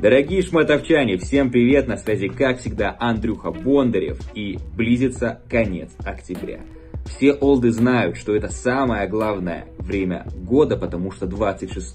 Дорогие шматовчане, всем привет, на связи как всегда Андрюха Бондарев, и близится конец октября. Все олды знают, что это самое главное время года, потому что 26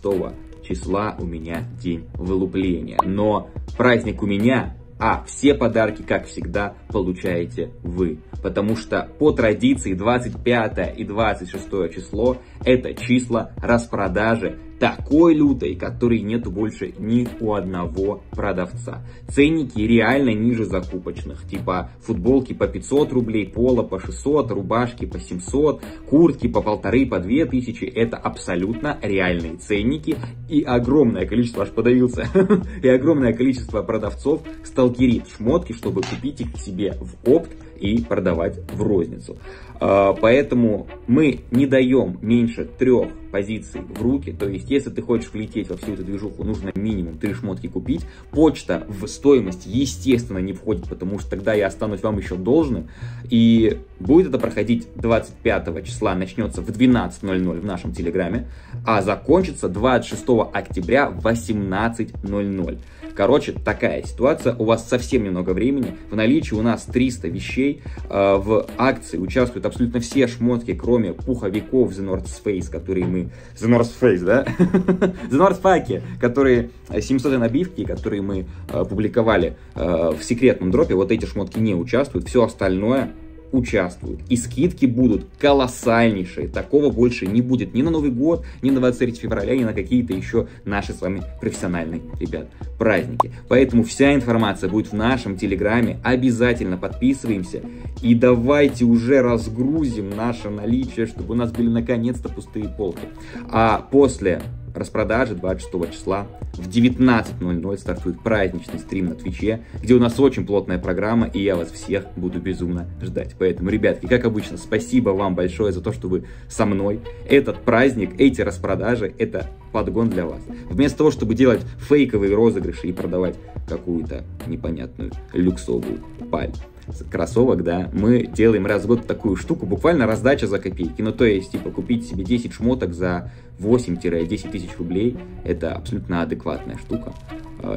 числа у меня день вылупления. Но праздник у меня, а все подарки, как всегда, получаете вы. Потому что по традиции 25 и 26 число это числа распродажи такой лютой, которой нет больше ни у одного продавца. Ценники реально ниже закупочных, типа футболки по 500 рублей, поло по 600, рубашки по 700, куртки по 1,5, по 2000. Это абсолютно реальные ценники, и огромное количество, аж подавился, и огромное количество продавцов сталкерит шмотки, чтобы купить их себе в опт и продавать в розницу. Поэтому мы не даем меньше 3 позиций в руки, то есть если ты хочешь влететь во всю эту движуху, нужно минимум 3 шмотки купить. Почта в стоимость, естественно, не входит, потому что тогда я останусь вам еще должным. И будет это проходить 25 числа, начнется в 12:00 в нашем Телеграме, а закончится 26 октября в 18:00. Короче, такая ситуация, у вас совсем немного времени, в наличии у нас 300 вещей, в акции участвуют абсолютно все шмотки, кроме пуховиков The North Face, которые мы... The North Face, да? The North Face, которые 700 набивки, которые мы публиковали в секретном дропе, вот эти шмотки не участвуют, все остальное участвуют. И скидки будут колоссальнейшие. Такого больше не будет ни на Новый год, ни на 23 февраля, ни на какие-то еще наши с вами профессиональные, ребят, праздники. Поэтому вся информация будет в нашем Телеграме. Обязательно подписываемся. И давайте уже разгрузим наше наличие, чтобы у нас были наконец-то пустые полки. А после распродажи 26 числа в 19:00 стартует праздничный стрим на Твиче, где у нас очень плотная программа, и я вас всех буду безумно ждать. Поэтому, ребятки, как обычно, спасибо вам большое за то, что вы со мной. Этот праздник, эти распродажи, это подгон для вас. Вместо того, чтобы делать фейковые розыгрыши и продавать какую-то непонятную люксовую паль кроссовок, да, мы делаем раз в год такую штуку, буквально раздача за копейки. Ну, то есть, типа, купить себе 10 шмоток за 8-10 тысяч рублей, это абсолютно адекватная штука.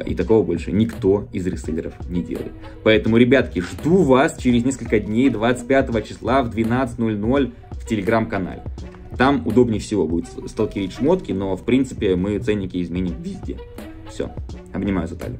И такого больше никто из реселлеров не делает. Поэтому, ребятки, жду вас через несколько дней, 25 числа в 12:00 в Телеграм-канале. Там удобнее всего будет сталкерить шмотки, но, в принципе, мы ценники изменим везде. Все, обнимаю за талию.